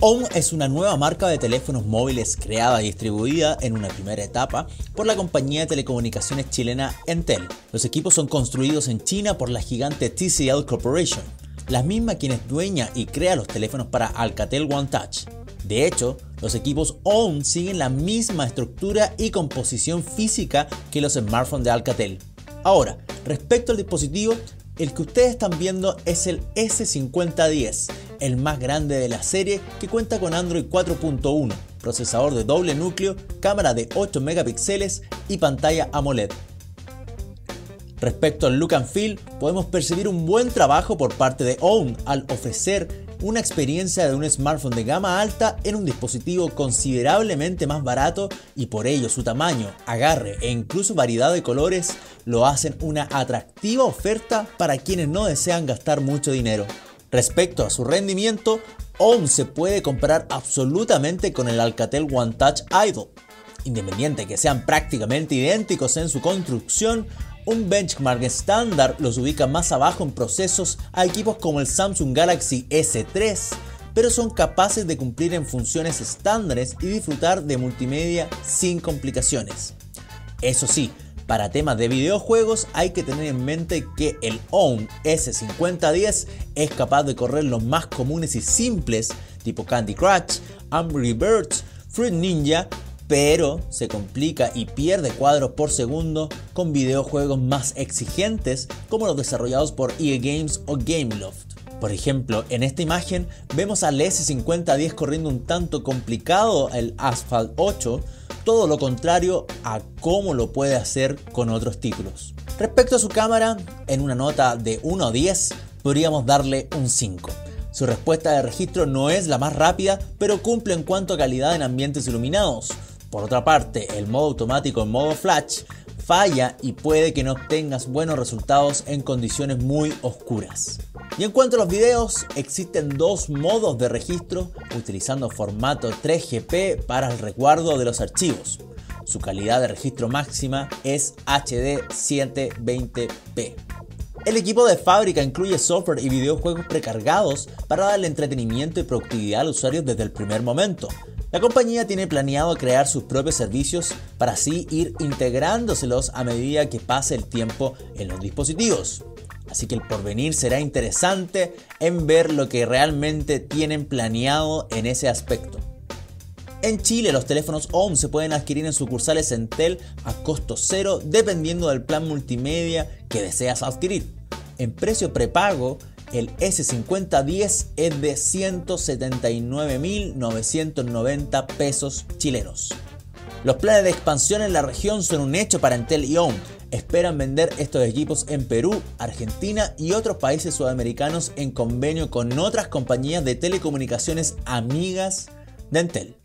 OWN es una nueva marca de teléfonos móviles creada y distribuida en una primera etapa por la compañía de telecomunicaciones chilena Entel. Los equipos son construidos en China por la gigante TCL Corporation, la misma quien es dueña y crea los teléfonos para Alcatel OneTouch. De hecho, los equipos OWN siguen la misma estructura y composición física que los smartphones de Alcatel. Ahora, respecto al dispositivo, el que ustedes están viendo es el S5010, el más grande de la serie, que cuenta con Android 4.1, procesador de doble núcleo, cámara de 8 megapíxeles y pantalla AMOLED. Respecto al look and feel, podemos percibir un buen trabajo por parte de OWN al ofrecer una experiencia de un smartphone de gama alta en un dispositivo considerablemente más barato, y por ello su tamaño, agarre e incluso variedad de colores lo hacen una atractiva oferta para quienes no desean gastar mucho dinero. Respecto a su rendimiento, OWN se puede comparar absolutamente con el Alcatel OneTouch Idol. Independiente que sean prácticamente idénticos en su construcción, un benchmark estándar los ubica más abajo en procesos a equipos como el Samsung Galaxy S3, pero son capaces de cumplir en funciones estándares y disfrutar de multimedia sin complicaciones. Eso sí, para temas de videojuegos hay que tener en mente que el OWN S5010 es capaz de correr los más comunes y simples, tipo Candy Crush, Angry Birds, Fruit Ninja, pero se complica y pierde cuadros por segundo con videojuegos más exigentes como los desarrollados por EA Games o Gameloft. Por ejemplo, en esta imagen vemos al S5010 corriendo un tanto complicado el Asphalt 8, todo lo contrario a cómo lo puede hacer con otros títulos. Respecto a su cámara, en una nota de 1 a 10 podríamos darle un 5. Su respuesta de registro no es la más rápida, pero cumple en cuanto a calidad en ambientes iluminados. Por otra parte, el modo automático en modo flash falla y puede que no obtengas buenos resultados en condiciones muy oscuras. Y en cuanto a los videos, existen dos modos de registro utilizando formato 3GP para el resguardo de los archivos. Su calidad de registro máxima es HD 720p. El equipo de fábrica incluye software y videojuegos precargados para darle entretenimiento y productividad al usuario desde el primer momento. La compañía tiene planeado crear sus propios servicios para así ir integrándoselos a medida que pase el tiempo en los dispositivos. Así que el porvenir será interesante en ver lo que realmente tienen planeado en ese aspecto. En Chile, los teléfonos OWN se pueden adquirir en sucursales Entel a costo cero dependiendo del plan multimedia que deseas adquirir. En precio prepago, el S5010 es de 179.990 pesos chilenos. Los planes de expansión en la región son un hecho para Entel y OWN. Esperan vender estos equipos en Perú, Argentina y otros países sudamericanos en convenio con otras compañías de telecomunicaciones amigas de Entel.